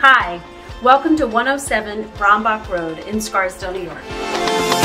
Hi, welcome to 107 Brambach Road in Scarsdale, New York.